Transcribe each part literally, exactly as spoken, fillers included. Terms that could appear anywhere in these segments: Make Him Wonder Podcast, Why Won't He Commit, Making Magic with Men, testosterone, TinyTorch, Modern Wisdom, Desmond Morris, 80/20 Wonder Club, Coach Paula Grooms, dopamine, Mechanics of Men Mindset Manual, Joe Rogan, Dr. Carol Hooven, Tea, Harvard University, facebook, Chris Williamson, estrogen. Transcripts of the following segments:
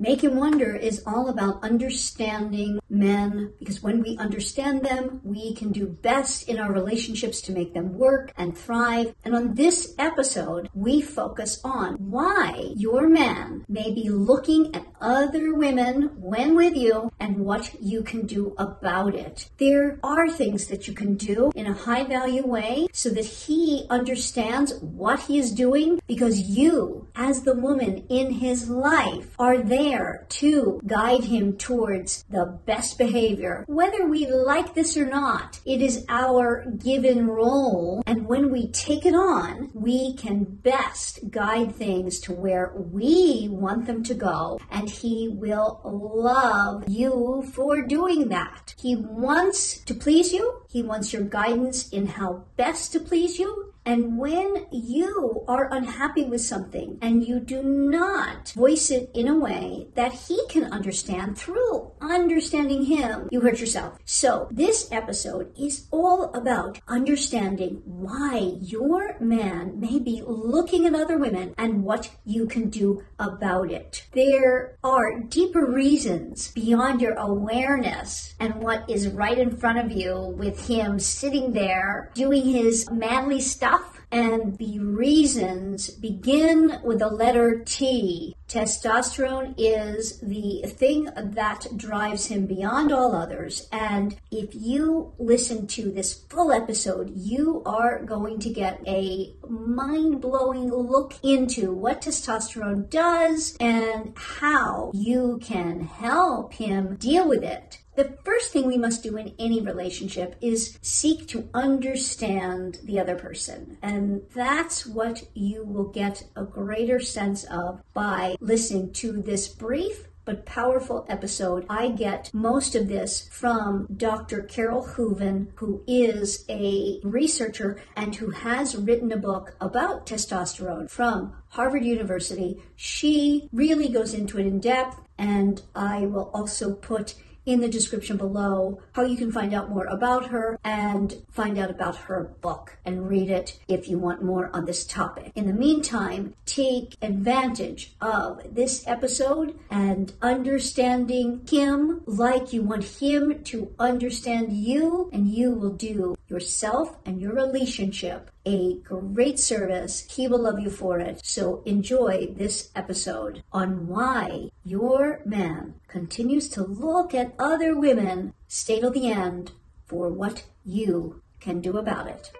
Make Him Wonder is all about understanding men, because when we understand them, we can do best in our relationships to make them work and thrive. And on this episode, we focus on why your man may be looking at other women when with you and what you can do about it. There are things that you can do in a high value way so that he understands what he is doing, because you, as the woman in his life, are there to guide him towards the best behavior. Whether we like this or not, it is our given role, and when we take it on, we can best guide things to where we want them to go, and he will love you for doing that. He wants to please you. He wants your guidance in how best to please you. And when you are unhappy with something and you do not voice it in a way that he can understand, through understanding him, you hurt yourself. So this episode is all about understanding why your man may be looking at other women and what you can do about it. There are deeper reasons beyond your awareness and what is right in front of you, with him sitting there doing his manly stuff. And the reasons begin with the letter T. Testosterone is the thing that drives him beyond all others. And if you listen to this full episode, you are going to get a mind-blowing look into what testosterone does and how you can help him deal with it. The first thing we must do in any relationship is seek to understand the other person. And that's what you will get a greater sense of by listening to this brief but powerful episode. I get most of this from Doctor Carol Hooven, who is a researcher and who has written a book about testosterone from Harvard University. She really goes into it in depth, and I will also put in the description below how you can find out more about her and find out about her book and read it if you want more on this topic. In the meantime, take advantage of this episode and understanding him like you want him to understand you, and you will do yourself and your relationship a great service. He will love you for it. So enjoy this episode on why your man continues to look at other women. Stay till the end for what you can do about it.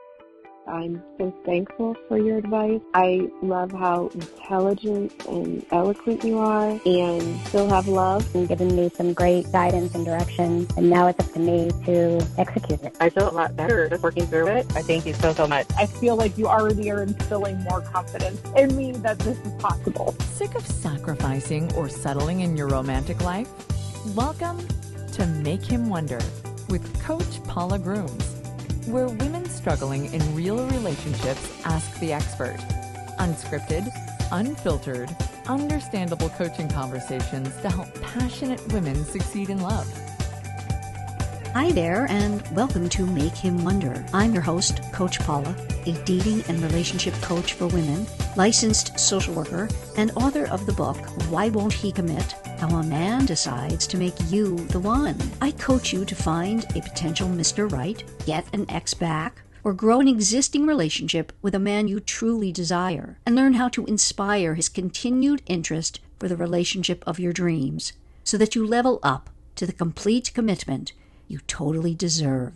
I'm so thankful for your advice. I love how intelligent and eloquent you are and still have love. You've given me some great guidance and direction, and now it's up to me to execute it. I feel a lot better just working through it. I thank you so, so much. I feel like you already are instilling more confidence in me that this is possible. Sick of sacrificing or settling in your romantic life? Welcome to Make Him Wonder with Coach Paula Grooms, where women struggling in real relationships ask the expert. Unscripted, unfiltered, understandable coaching conversations to help passionate women succeed in love. Hi there, and welcome to Make Him Wonder. I'm your host, Coach Paula, a dating and relationship coach for women, licensed social worker, and author of the book, Why Won't He Commit? How a Man Decides to Make You the One. I coach you to find a potential Mister Right, get an ex back, or grow an existing relationship with a man you truly desire, and learn how to inspire his continued interest for the relationship of your dreams, so that you level up to the complete commitment you totally deserve.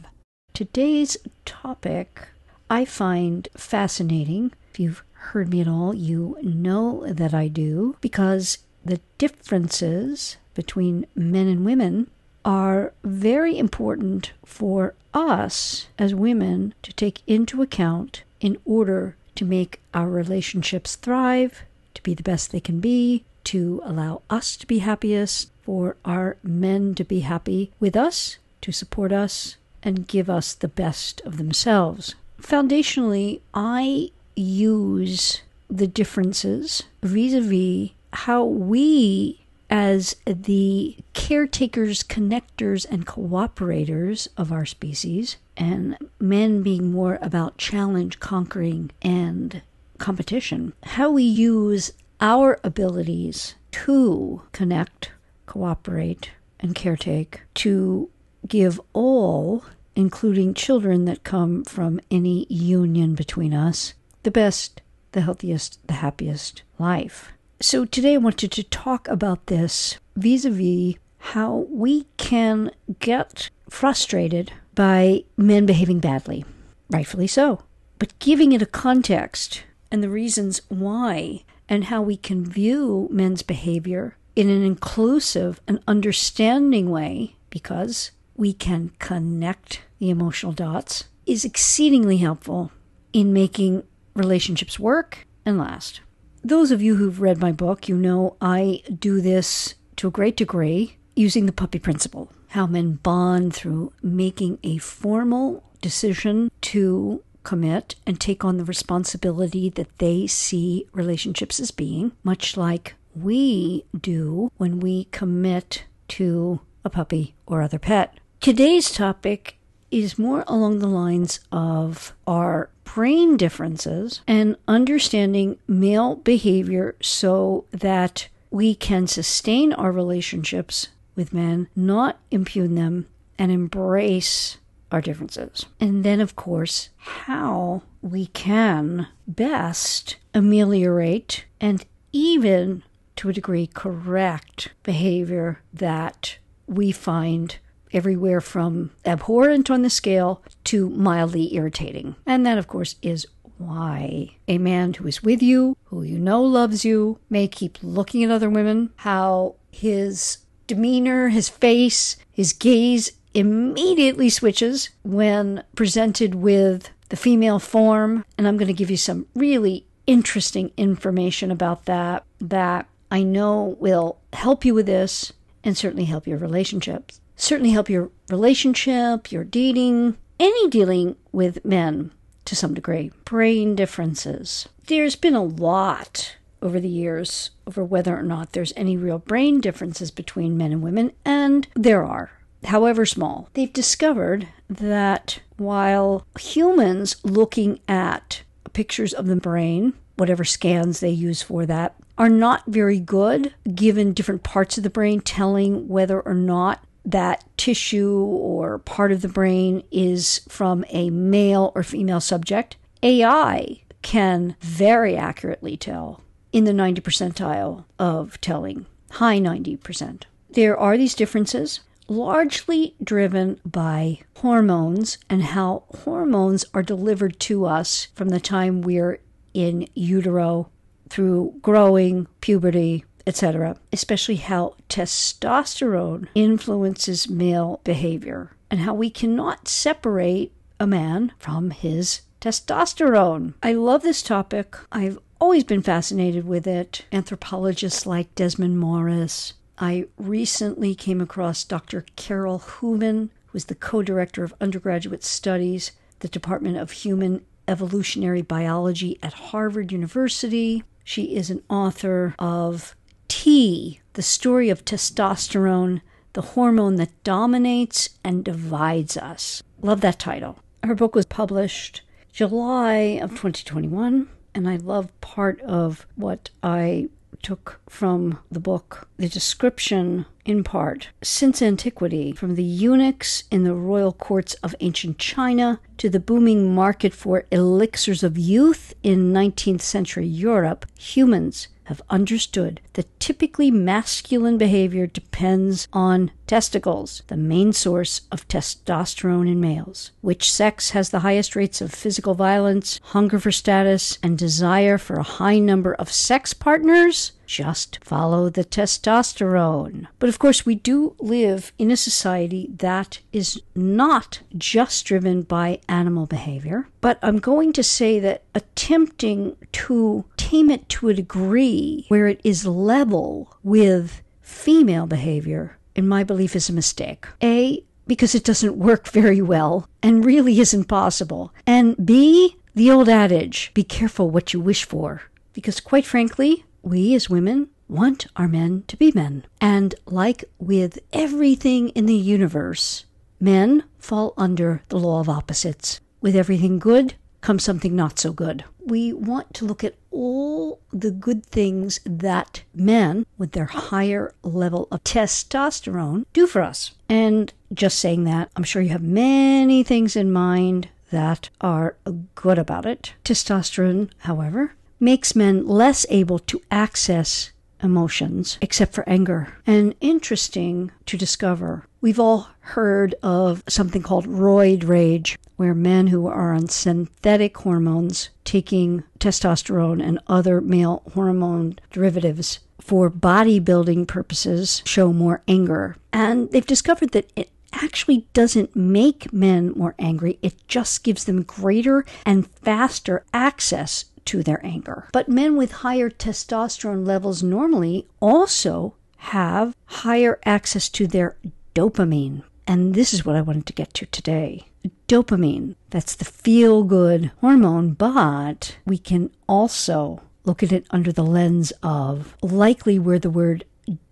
Today's topic I find fascinating. If you've heard me at all, you know that I do, because the differences between men and women are very important for us as women to take into account in order to make our relationships thrive, to be the best they can be, to allow us to be happiest, for our men to be happy with us, to support us, and give us the best of themselves. Foundationally, I use the differences vis-a-vis how we, as the caretakers, connectors, and cooperators of our species, and men being more about challenge, conquering, and competition, how we use our abilities to connect, cooperate, and caretake, to give all, including children that come from any union between us, the best, the healthiest, the happiest life. So today I wanted to talk about this vis-a-vis how we can get frustrated by men behaving badly, rightfully so, but giving it a context and the reasons why and how we can view men's behavior in an inclusive and understanding way, because we can connect the emotional dots, is exceedingly helpful in making relationships work and last. Those of you who've read my book, you know I do this to a great degree using the puppy principle, how men bond through making a formal decision to commit and take on the responsibility that they see relationships as being, much like we do when we commit to a puppy or other pet. Today's topic is more along the lines of our brain differences and understanding male behavior so that we can sustain our relationships with men, not impugn them, and embrace our differences. And then, of course, how we can best ameliorate and even, to a degree, correct behavior that we find everywhere from abhorrent on the scale to mildly irritating. And that, of course, is why a man who is with you, who you know loves you, may keep looking at other women, how his demeanor, his face, his gaze immediately switches when presented with the female form. And I'm going to give you some really interesting information about that that I know will help you with this and certainly help your relationships. Certainly help your relationship, your dating, any dealing with men to some degree. Brain differences. There's been a lot over the years over whether or not there's any real brain differences between men and women, and there are, however small. They've discovered that while humans looking at pictures of the brain, whatever scans they use for that, are not very good, given different parts of the brain telling whether or not that tissue or part of the brain is from a male or female subject. A I can very accurately tell in the ninetieth percentile of telling, high ninety percent. There are these differences largely driven by hormones and how hormones are delivered to us from the time we're in utero through growing, puberty, et cetera, especially how testosterone influences male behavior and how we cannot separate a man from his testosterone. I love this topic. I've always been fascinated with it. Anthropologists like Desmond Morris. I recently came across Doctor Carol Hooven, who is the co-director of undergraduate studies, the Department of Human Evolutionary Biology at Harvard University. She is an author of Tea, the story of testosterone, the hormone that dominates and divides us. Love that title. Her book was published July of twenty twenty-one, and I love part of what I took from the book, the description in part. Since antiquity, from the eunuchs in the royal courts of ancient China to the booming market for elixirs of youth in nineteenth century Europe, humans have understood that typically masculine behavior depends on testicles, the main source of testosterone in males. Which sex has the highest rates of physical violence, hunger for status, and desire for a high number of sex partners? Just follow the testosterone. But of course, we do live in a society that is not just driven by animal behavior. But I'm going to say that attempting to tame it to a degree where it is level with female behavior, in my belief, is a mistake. A, because it doesn't work very well and really isn't possible. And B, the old adage, be careful what you wish for. Because quite frankly, we as women want our men to be men. And like with everything in the universe, men fall under the law of opposites, with everything good comes something not so good. We want to look at all the good things that men with their higher level of testosterone do for us. And just saying that, I'm sure you have many things in mind that are good about it. Testosterone, however, makes men less able to access emotions, except for anger. And interesting to discover, we've all heard of something called roid rage, where men who are on synthetic hormones taking testosterone and other male hormone derivatives for bodybuilding purposes show more anger. And they've discovered that it actually doesn't make men more angry. It just gives them greater and faster access to their anger. But men with higher testosterone levels normally also have higher access to their dopamine. And this is what I wanted to get to today. Dopamine, that's the feel-good hormone, but we can also look at it under the lens of likely where the word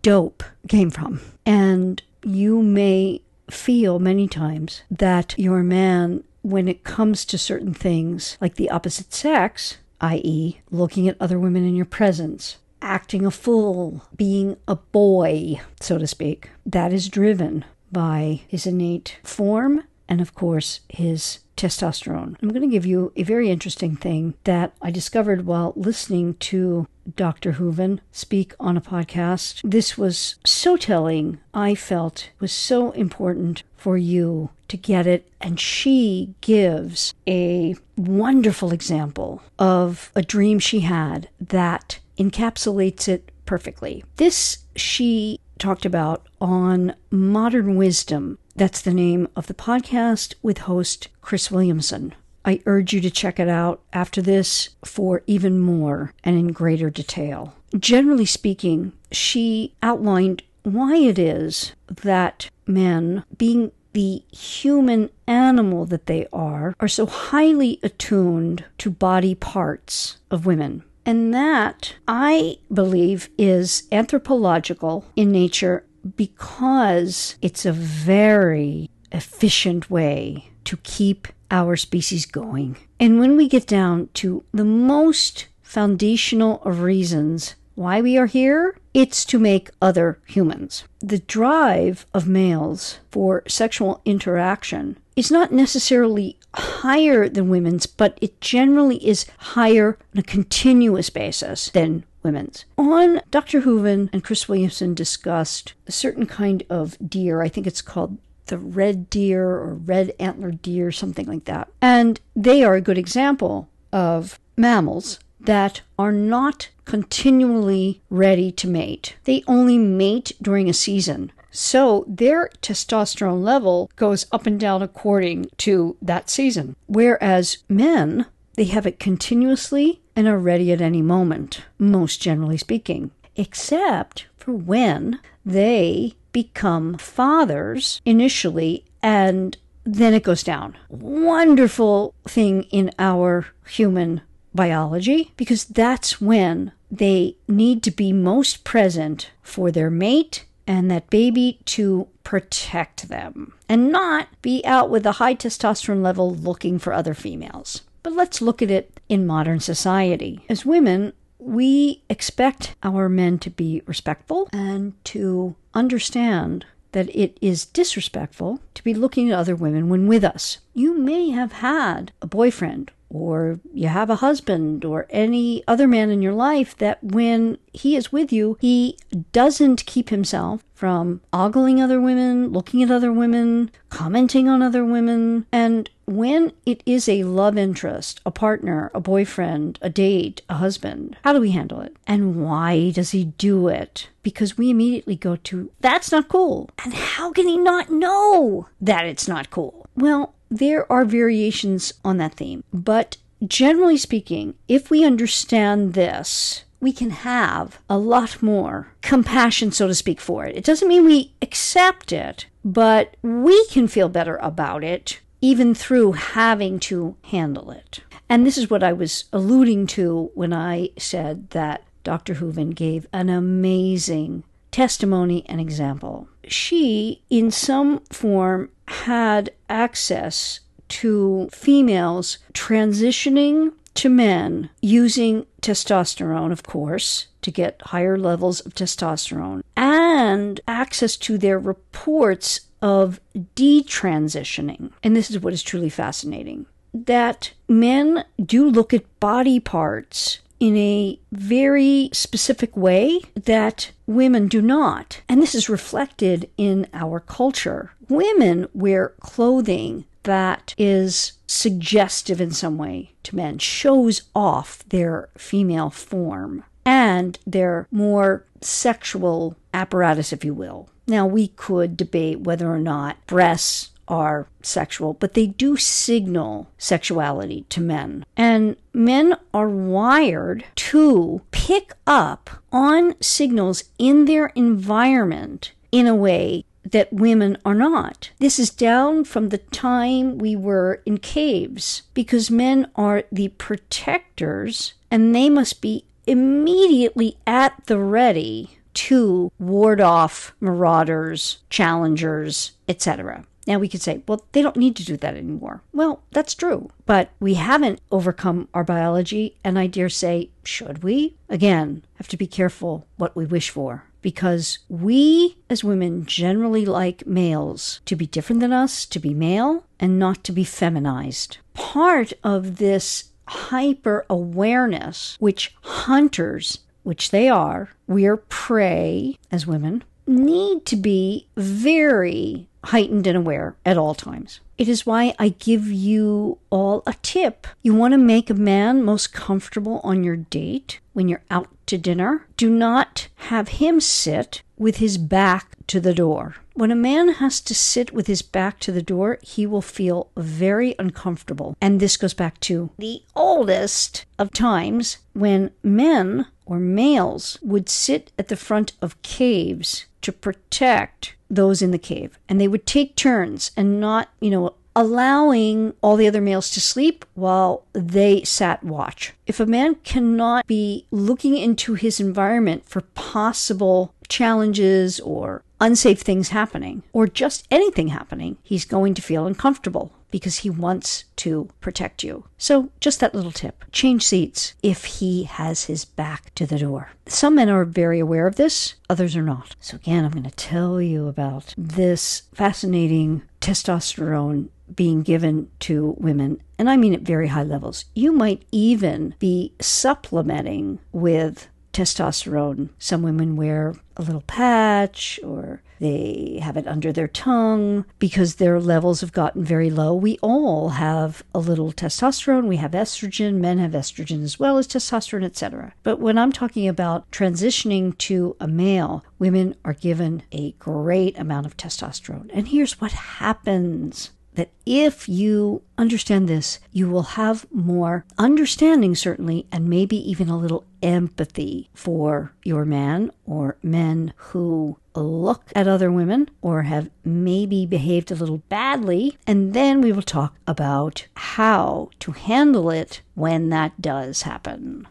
dope came from. And you may feel many times that your man, when it comes to certain things like the opposite sex, that is looking at other women in your presence, acting a fool, being a boy, so to speak, that is driven by his innate form and, of course, his testosterone. I'm going to give you a very interesting thing that I discovered while listening to Doctor Hooven speak on a podcast. This was so telling, I felt was so important for you to get it. And she gives a wonderful example of a dream she had that encapsulates it perfectly. This she talked about on Modern Wisdom. That's the name of the podcast with host Chris Williamson. I urge you to check it out after this for even more and in greater detail. Generally speaking, she outlined why it is that men, being the human animal that they are, are so highly attuned to body parts of women. And that, I believe, is anthropological in nature because it's a very efficient way to keep our species going. And when we get down to the most foundational of reasons why we are here, it's to make other humans. The drive of males for sexual interaction is not necessarily higher than women's, but it generally is higher on a continuous basis than women's. On Doctor Hooven and Chris Williamson discussed a certain kind of deer. I think it's called the red deer or red antlered deer, something like that. And they are a good example of mammals that are not continually ready to mate. They only mate during a season. So their testosterone level goes up and down according to that season. Whereas men, they have it continuously and are ready at any moment, most generally speaking, except for when they become fathers initially, and then it goes down. Wonderful thing in our human biology, because that's when they need to be most present for their mate and that baby to protect them and not be out with a high testosterone level looking for other females. But let's look at it in modern society. As women, we expect our men to be respectful and to understand that it is disrespectful to be looking at other women when with us. You may have had a boyfriend, or you have a husband or any other man in your life that when he is with you, he doesn't keep himself from ogling other women, looking at other women, commenting on other women. And when it is a love interest, a partner, a boyfriend, a date, a husband, how do we handle it? And why does he do it? Because we immediately go to, that's not cool. And how can he not know that it's not cool? Well, there are variations on that theme, but generally speaking, if we understand this, we can have a lot more compassion, so to speak, for it. It doesn't mean we accept it, but we can feel better about it, even through having to handle it. And this is what I was alluding to when I said that Doctor Hooven gave an amazing testimony and example. She, in some form, had access to females transitioning to men using testosterone, of course, to get higher levels of testosterone, and access to their reports of detransitioning. And this is what is truly fascinating, that men do look at body parts in a very specific way that women do not. And this is reflected in our culture. Women wear clothing that is suggestive in some way to men, shows off their female form and their more sexual apparatus, if you will. Now, we could debate whether or not breasts are sexual, but they do signal sexuality to men. And men are wired to pick up on signals in their environment in a way that women are not. This is down from the time we were in caves, because men are the protectors and they must be immediately at the ready to ward off marauders, challengers, et cetera. Now, we could say, well, they don't need to do that anymore. Well, that's true, but we haven't overcome our biology, and I dare say, should we? Again, have to be careful what we wish for, because we as women generally like males to be different than us, to be male, and not to be feminized. Part of this hyper-awareness, which hunters, which they are, we're prey as women, need to be very heightened and aware at all times. It is why I give you all a tip. You want to make a man most comfortable on your date when you're out to dinner? Do not have him sit with his back to the door. When a man has to sit with his back to the door, he will feel very uncomfortable. And this goes back to the oldest of times when men or males would sit at the front of caves to protect those in the cave. And they would take turns and not, you know, allowing all the other males to sleep while they sat watch. If a man cannot be looking into his environment for possible challenges or unsafe things happening, or just anything happening, he's going to feel uncomfortable because he wants to protect you. So just that little tip, change seats if he has his back to the door. Some men are very aware of this, others are not. So again, I'm going to tell you about this fascinating testosterone being given to women, and I mean at very high levels. You might even be supplementing with testosterone. Some women wear a little patch or they have it under their tongue because their levels have gotten very low. We all have a little testosterone. We have estrogen. Men have estrogen as well as testosterone, et cetera. But when I'm talking about transitioning to a male, women are given a great amount of testosterone. And here's what happens. That if you understand this, you will have more understanding, certainly, and maybe even a little empathy for your man or men who look at other women or have maybe behaved a little badly. And then we will talk about how to handle it when that does happen.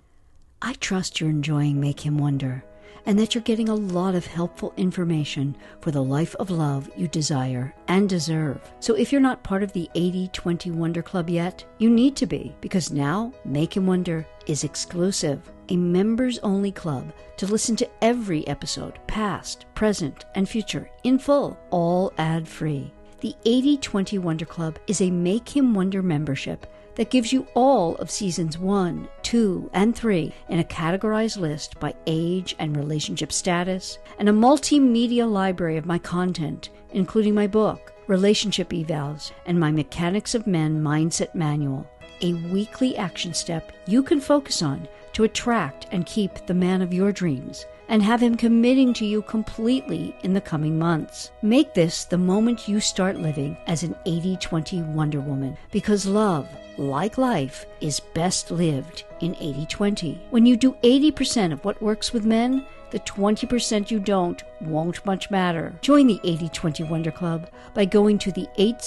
I trust you're enjoying Make Him Wonder, and that you're getting a lot of helpful information for the life of love you desire and deserve. So if you're not part of the eighty twenty Wonder Club yet, you need to be, because now Make Him Wonder is exclusive, a members-only club to listen to every episode, past, present, and future, in full, all ad-free. The eighty twenty Wonder Club is a Make Him Wonder membership that gives you all of seasons one, two, and three in a categorized list by age and relationship status, and a multimedia library of my content, including my book, relationship evals, and my Mechanics of Men Mindset Manual, a weekly action step you can focus on to attract and keep the man of your dreams and have him committing to you completely in the coming months. Make this the moment you start living as an eighty twenty Wonder Woman, because love, like life, is best lived in eighty twenty. When you do eighty percent of what works with men, the twenty percent you don't won't much matter. Join the eighty twenty Wonder Club by going to the eighty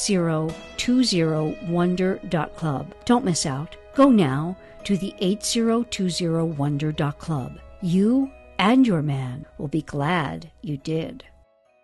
twenty wonder dot club. Don't miss out. Go now to the eighty twenty wonder dot club. You and your man will be glad you did.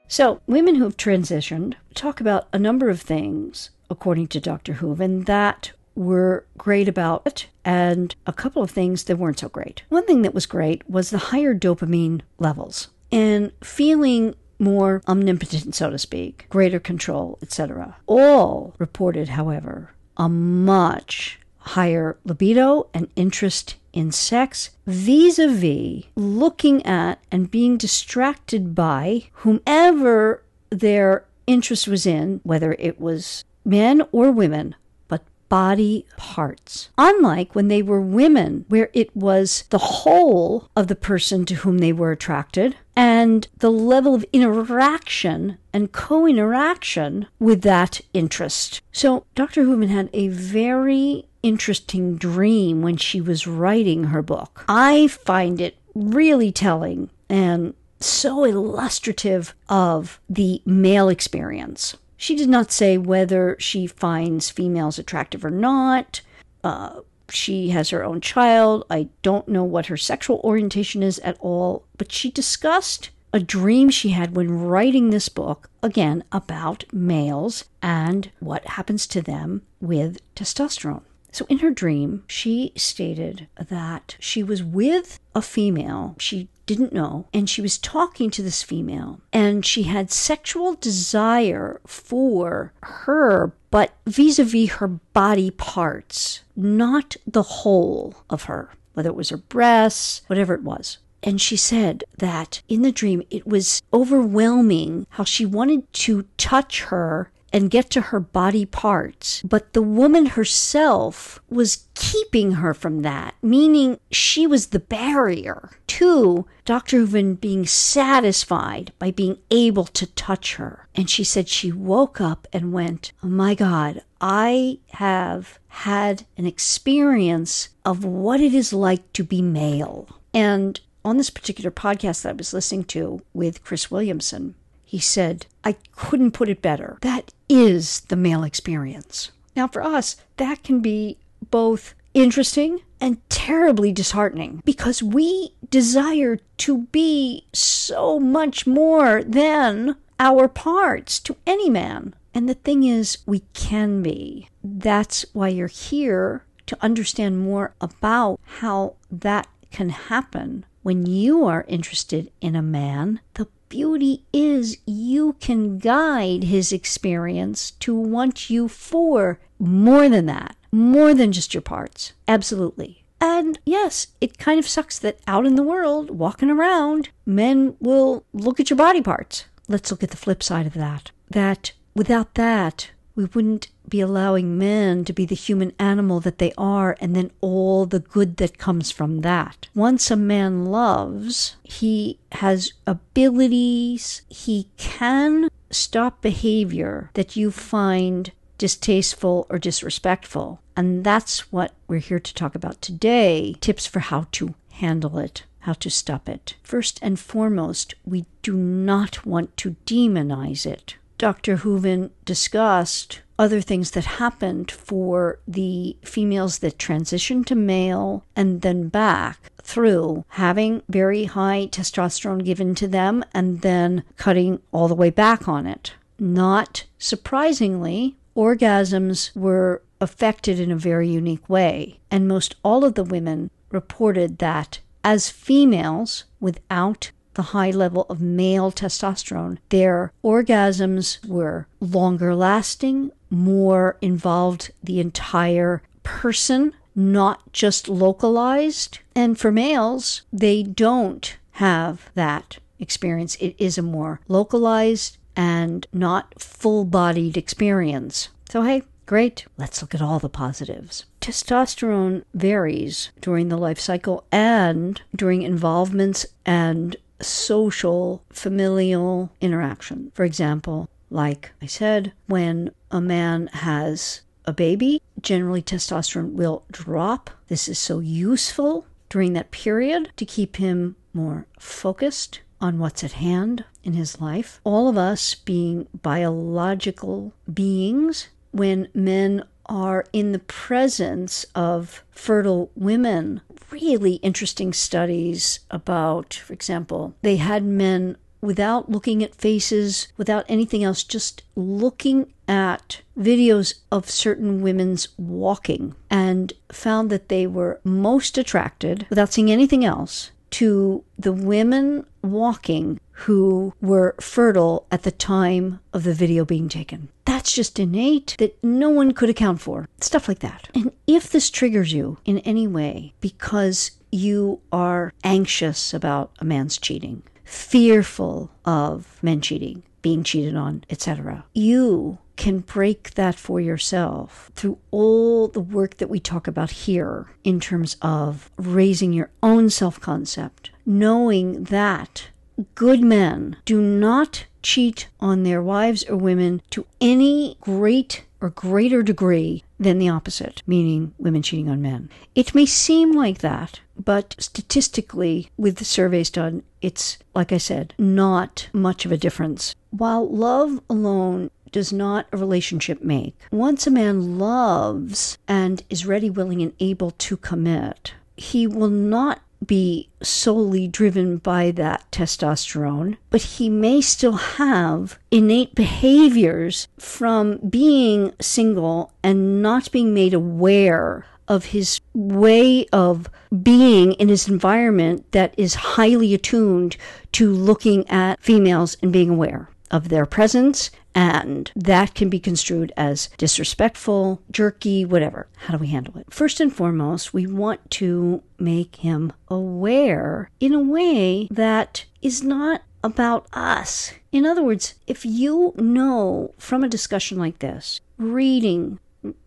So women who have transitioned talk about a number of things, according to Doctor Hooven, that were great about it, and a couple of things that weren't so great. One thing that was great was the higher dopamine levels and feeling more omnipotent, so to speak, greater control, et cetera. All reported, however, a much higher libido and interest in sex vis-a-vis looking at and being distracted by whomever their interest was in, whether it was men or women, but body parts. Unlike when they were women, where it was the whole of the person to whom they were attracted and the level of interaction and co-interaction with that interest. So Doctor Hooven had a very interesting dream when she was writing her book. I find it really telling and so illustrative of the male experience. She did not say whether she finds females attractive or not. Uh, she has her own child. I don't know what her sexual orientation is at all, but she discussed a dream she had when writing this book, again, about males and what happens to them with testosterone. So in her dream, she stated that she was with a female she didn't know, and she was talking to this female, and she had sexual desire for her, but vis-a-vis her body parts, not the whole of her, whether it was her breasts, whatever it was. And she said that in the dream, it was overwhelming how she wanted to touch her and get to her body parts, but the woman herself was keeping her from that, meaning she was the barrier to Doctor Hooven being satisfied by being able to touch her. And she said she woke up and went, oh my God, I have had an experience of what it is like to be male. And on this particular podcast that I was listening to with Chris Williamson, he said, I couldn't put it better. That is the male experience. Now for us, that can be both interesting and terribly disheartening because we desire to be so much more than our parts to any man. And the thing is, we can be. That's why you're here, to understand more about how that can happen when you are interested in a man. The beauty is you can guide his experience to want you for more than that, more than just your parts. Absolutely. And yes, it kind of sucks that out in the world, walking around, men will look at your body parts. Let's look at the flip side of that. That without that, we wouldn't be allowing men to be the human animal that they are, and then all the good that comes from that. Once a man loves, he has abilities, he can stop behavior that you find distasteful or disrespectful. And that's what we're here to talk about today. Tips for how to handle it, how to stop it. First and foremost, we do not want to demonize it. Doctor Hooven discussed other things that happened for the females that transitioned to male and then back through having very high testosterone given to them and then cutting all the way back on it. Not surprisingly, orgasms were affected in a very unique way, and most all of the women reported that as females without the high level of male testosterone, their orgasms were longer lasting, more involved the entire person, not just localized. And for males, they don't have that experience. It is a more localized and not full-bodied experience. So hey, great. Let's look at all the positives. Testosterone varies during the life cycle and during involvements and social, familial interaction. For example, like I said, when a man has a baby, generally testosterone will drop. This is so useful during that period to keep him more focused on what's at hand in his life. All of us being biological beings, when men are in the presence of fertile women, really interesting studies about, for example, they had men without looking at faces, without anything else, just looking at videos of certain women's walking, and found that they were most attracted, without seeing anything else, to the women walking who were fertile at the time of the video being taken. That's just innate that no one could account for. Stuff like that. And if this triggers you in any way because you are anxious about a man's cheating, fearful of men cheating, being cheated on, et cetera, you can break that for yourself through all the work that we talk about here in terms of raising your own self-concept, knowing that good men do not cheat on their wives or women to any great or greater degree than the opposite, meaning women cheating on men. It may seem like that, but statistically, with the surveys done, it's, like I said, not much of a difference. While love alone does not a relationship make, once a man loves and is ready, willing, and able to commit, he will not be solely driven by that testosterone, but he may still have innate behaviors from being single and not being made aware of his way of being in his environment that is highly attuned to looking at females and being aware of their presence, and that can be construed as disrespectful, jerky, whatever. How do we handle it? First and foremost, we want to make him aware in a way that is not about us. In other words, if you know from a discussion like this, reading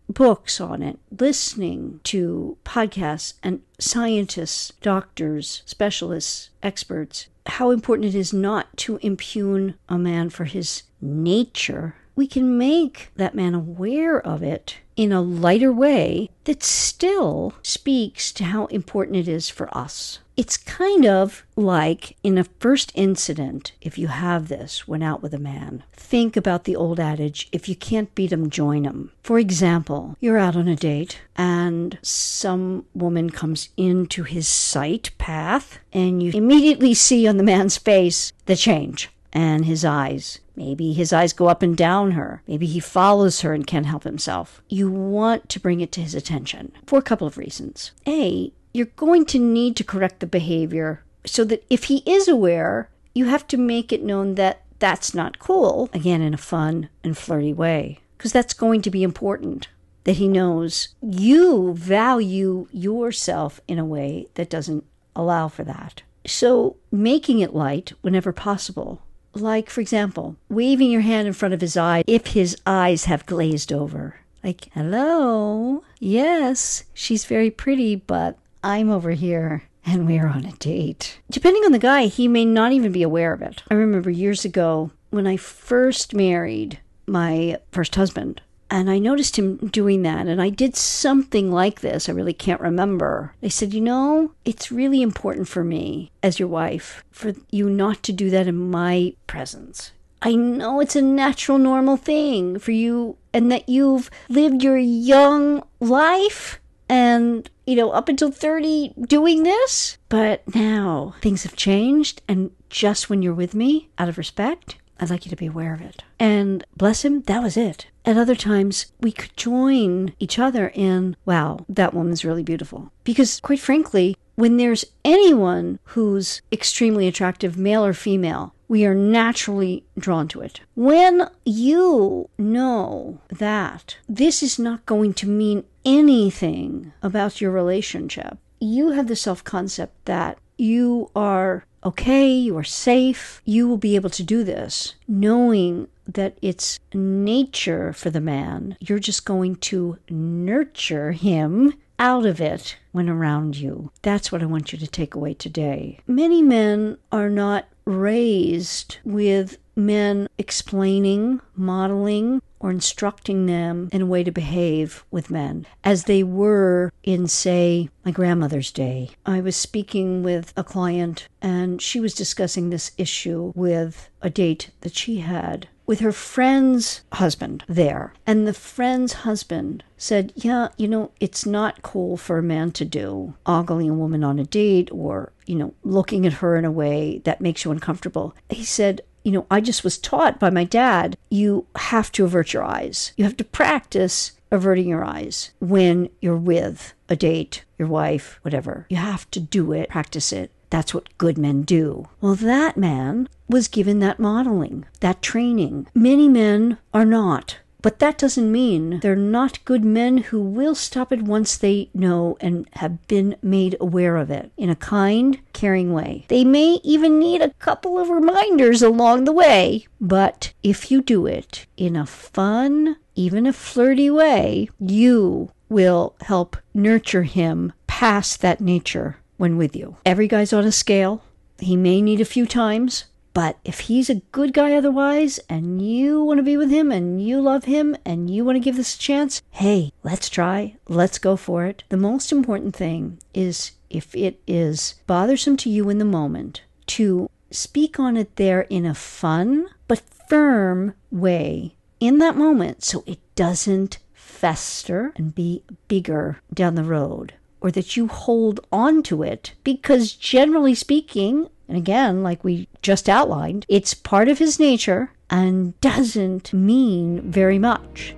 books on it, listening to podcasts and scientists, doctors, specialists, experts, how important it is not to impugn a man for his nature, we can make that man aware of it in a lighter way that still speaks to how important it is for us. It's kind of like in a first incident, if you have this when out with a man, think about the old adage, if you can't beat him, join him. For example, you're out on a date and some woman comes into his sight path and you immediately see on the man's face the change and his eyes. Maybe his eyes go up and down her. Maybe he follows her and can't help himself. You want to bring it to his attention for a couple of reasons. A, you're going to need to correct the behavior so that if he is aware, you have to make it known that that's not cool, again, in a fun and flirty way, because that's going to be important, that he knows you value yourself in a way that doesn't allow for that. So making it light whenever possible. Like, for example, waving your hand in front of his eye if his eyes have glazed over. Like, hello, yes, she's very pretty, but I'm over here and we're on a date. Depending on the guy, he may not even be aware of it. I remember years ago when I first married my first husband, and I noticed him doing that, and I did something like this. I really can't remember. I said, you know, it's really important for me as your wife for you not to do that in my presence. I know it's a natural, normal thing for you, and that you've lived your young life and, you know, up until thirty doing this. But now things have changed. And just when you're with me, out of respect, I'd like you to be aware of it. And bless him, that was it. At other times, we could join each other in, wow, that woman's really beautiful. Because quite frankly, when there's anyone who's extremely attractive, male or female, we are naturally drawn to it. When you know that this is not going to mean anything about your relationship, you have the self-concept that you are okay, you are safe, you will be able to do this, knowing that it's nature for the man. You're just going to nurture him out of it when around you. That's what I want you to take away today. Many men are not raised with men explaining, modeling, or instructing them in a way to behave with men, as they were in, say, my grandmother's day. I was speaking with a client, and she was discussing this issue with a date that she had with her friend's husband there. And the friend's husband said, yeah, you know, it's not cool for a man to do, ogling a woman on a date or, you know, looking at her in a way that makes you uncomfortable. He said, you know, I just was taught by my dad, you have to avert your eyes. You have to practice averting your eyes when you're with a date, your wife, whatever. You have to do it, practice it. That's what good men do. Well, that man was given that modeling, that training. Many men are not, but that doesn't mean they're not good men who will stop it once they know and have been made aware of it in a kind, caring way. They may even need a couple of reminders along the way, but if you do it in a fun, even a flirty way, you will help nurture him past that nature when with you. Every guy's on a scale. He may need a few times, but if he's a good guy otherwise, and you want to be with him, and you love him, and you want to give this a chance, hey, let's try, let's go for it. The most important thing is, if it is bothersome to you in the moment, to speak on it there in a fun but firm way in that moment, so it doesn't fester and be bigger down the road, or that you hold on to it, because generally speaking, and again, like we just outlined, it's part of his nature and doesn't mean very much.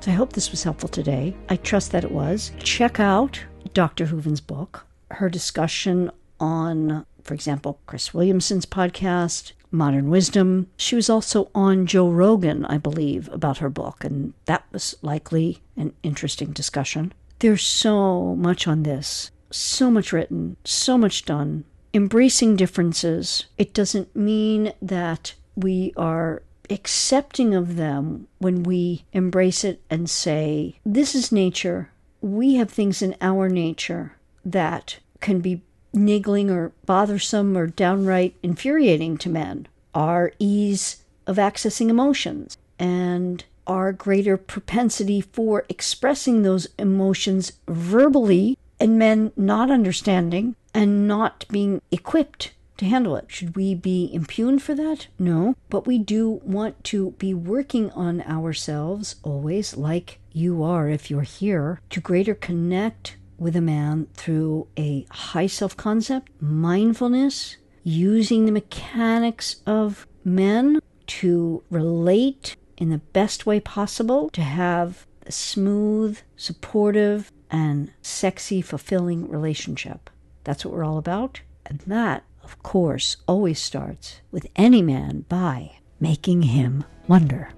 So I hope this was helpful today. I trust that it was. Check out Doctor Hooven's book, her discussion on, for example, Chris Williamson's podcast, Modern Wisdom. She was also on Joe Rogan, I believe, about her book, and that was likely an interesting discussion. There's so much on this, so much written, so much done. Embracing differences. It doesn't mean that we are accepting of them when we embrace it and say, this is nature. We have things in our nature that can be niggling or bothersome or downright infuriating to men. Our ease of accessing emotions and our greater propensity for expressing those emotions verbally, and men not understanding and not being equipped to handle it. Should we be impugned for that? No, but we do want to be working on ourselves always, like you are if you're here, to greater connect with a man through a high self-concept, mindfulness, using the mechanics of men to relate in the best way possible, to have a smooth, supportive, and sexy, fulfilling relationship. That's what we're all about. And that, of course, always starts with any man by making him wonder.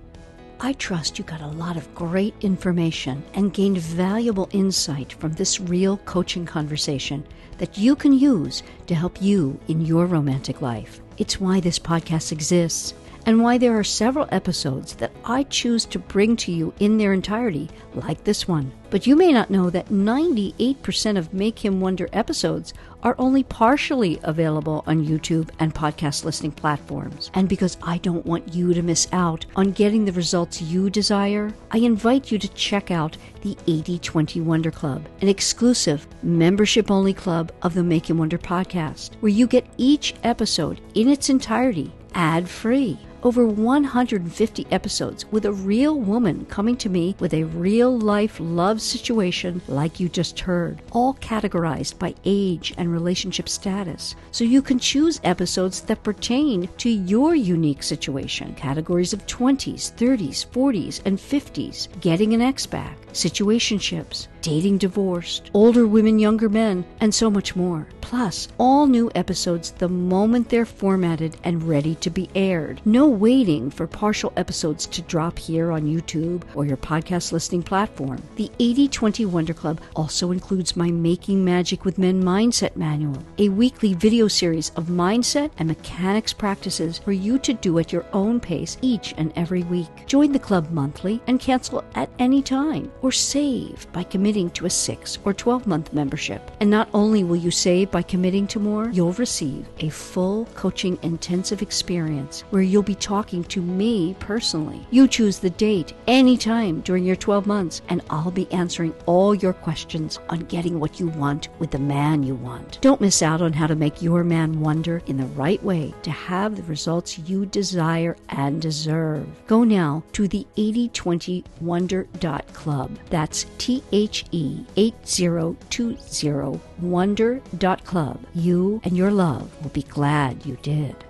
I trust you got a lot of great information and gained valuable insight from this real coaching conversation that you can use to help you in your romantic life. It's why this podcast exists, and why there are several episodes that I choose to bring to you in their entirety, like this one. But you may not know that ninety-eight percent of Make Him Wonder episodes are only partially available on YouTube and podcast listening platforms. And because I don't want you to miss out on getting the results you desire, I invite you to check out the eighty twenty Wonder Club, an exclusive membership-only club of the Make Him Wonder podcast, where you get each episode in its entirety, ad-free. Over one hundred fifty episodes with a real woman coming to me with a real-life love situation like you just heard, all categorized by age and relationship status. So you can choose episodes that pertain to your unique situation. Categories of twenties, thirties, forties, and fifties, getting an ex back, situationships, dating divorced, older women, younger men, and so much more. Plus, all new episodes the moment they're formatted and ready to be aired. No waiting for partial episodes to drop here on YouTube or your podcast listening platform. The eighty twenty Wonder Club also includes my Making Magic with Men Mindset Manual, a weekly video series of mindset and mechanics practices for you to do at your own pace each and every week. Join the club monthly and cancel at any time, or save by committing to a six or twelve month membership. And not only will you save by By committing to more, you'll receive a full coaching intensive experience where you'll be talking to me personally. You choose the date anytime during your twelve months, and I'll be answering all your questions on getting what you want with the man you want. Don't miss out on how to make your man wonder in the right way to have the results you desire and deserve. Go now to the eighty twenty wonder dot club. That's T H E eighty twenty wonder dot club. You and your love will be glad you did.